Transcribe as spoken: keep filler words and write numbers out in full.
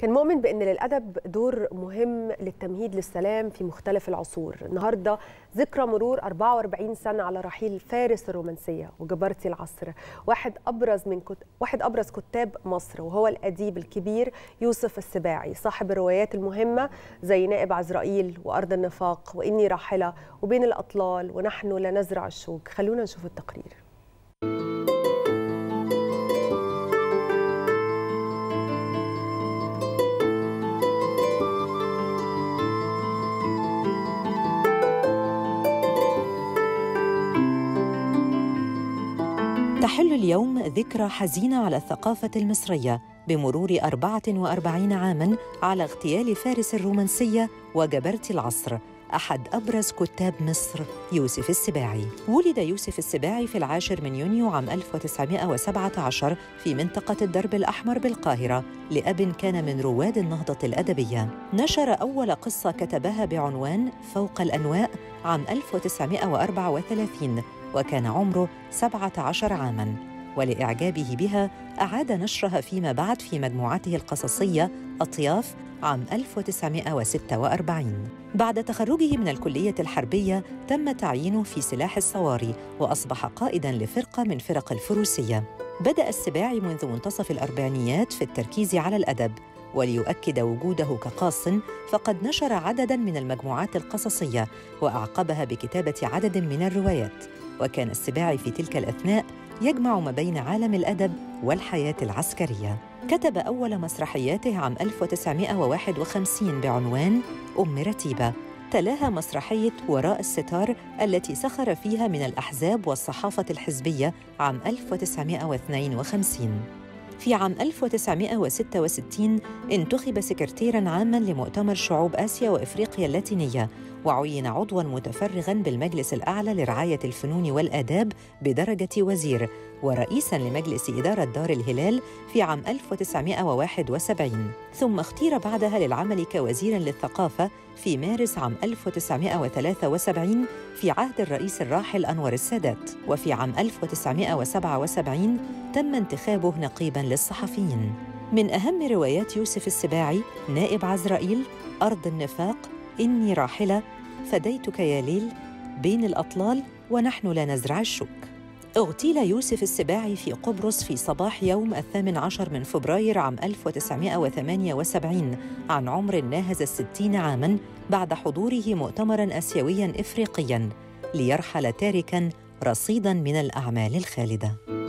كان مؤمن بأن للأدب دور مهم للتمهيد للسلام في مختلف العصور. النهارده ذكرى مرور أربعة وأربعين سنة على رحيل فارس الرومانسية وجبرتي العصر، واحد أبرز من كت... واحد أبرز كتاب مصر، وهو الأديب الكبير يوسف السباعي، صاحب الروايات المهمة زي نائب عزرائيل وأرض النفاق وإني راحلة وبين الأطلال ونحن لا نزرع الشك. خلونا نشوف التقرير. تحل اليوم ذكرى حزينة على الثقافة المصرية بمرور أربعة وأربعين عاماً على اغتيال فارس الرومانسية وجبرتي العصر، أحد أبرز كتاب مصر يوسف السباعي. ولد يوسف السباعي في العاشر من يونيو عام ألف وتسعمائة وسبعة عشر في منطقة الدرب الأحمر بالقاهرة، لأب كان من رواد النهضة الأدبية. نشر أول قصة كتبها بعنوان فوق الأنواء عام ألف وتسعمائة وأربعة وثلاثين، وكان عمره سبعة عشر عاماً، ولإعجابه بها أعاد نشرها فيما بعد في مجموعته القصصية أطياف عام ألف وتسعمائة وستة وأربعين. بعد تخرجه من الكلية الحربية تم تعيينه في سلاح الصواري، وأصبح قائداً لفرقة من فرق الفروسية. بدأ السباعي منذ منتصف الأربعينيات في التركيز على الأدب، وليؤكد وجوده كقاص فقد نشر عدداً من المجموعات القصصية وأعقبها بكتابة عدد من الروايات. وكان السباعي في تلك الأثناء يجمع ما بين عالم الأدب والحياة العسكرية. كتب أول مسرحياته عام ألف وتسعمائة وواحد وخمسين بعنوان أم رتيبة، تلاها مسرحية وراء الستار التي سخر فيها من الأحزاب والصحافة الحزبية عام ألف وتسعمائة واثنين وخمسين. في عام ألف وتسعمائة وستة وستين انتخب سكرتيراً عاماً لمؤتمر شعوب آسيا وإفريقيا اللاتينية، وعين عضواً متفرغاً بالمجلس الأعلى لرعاية الفنون والآداب بدرجة وزير، ورئيساً لمجلس إدارة دار الهلال في عام ألف وتسعمائة وواحد وسبعين، ثم اختير بعدها للعمل كوزير للثقافة في مارس عام ألف وتسعمائة وثلاثة وسبعين في عهد الرئيس الراحل أنور السادات. وفي عام ألف وتسعمائة وسبعة وسبعين تم انتخابه نقيباً للصحفيين. من أهم روايات يوسف السباعي نائب عزرائيل، أرض النفاق، إني راحلة، فديتك يا ليل، بين الأطلال، ونحن لا نزرع الشك. اغتيل يوسف السباعي في قبرص في صباح يوم الثامن عشر من فبراير عام ألف وتسعمائة وثمانية وسبعين عن عمر ناهز الستين عاماً، بعد حضوره مؤتمراً آسيوياً إفريقياً، ليرحل تاركاً رصيداً من الأعمال الخالدة.